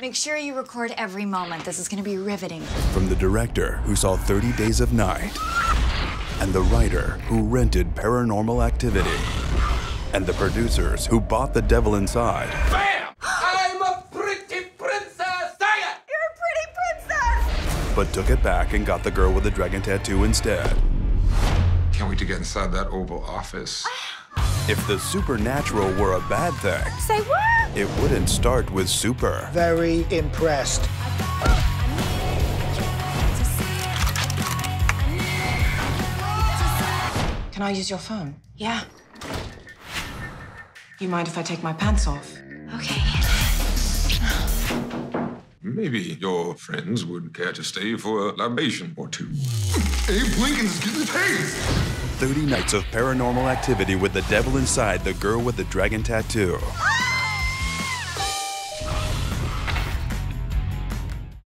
Make sure you record every moment. This is going to be riveting. From the director who saw 30 Days of Night, and the writer who rented Paranormal Activity, and the producers who bought The Devil Inside. Bam! I'm a pretty princess! Dang it! You're a pretty princess! But took it back and got the girl with the dragon tattoo instead. Can't wait to get inside that Oval Office. If the supernatural were a bad thing, say what? It wouldn't start with super. Very impressed. Can I use your phone? Yeah. You mind if I take my pants off? Okay. Maybe your friends would care to stay for a libation or two. Abe Lincoln's getting paid! 30 Nights of Paranormal Activity with The Devil Inside, the girl with the dragon tattoo.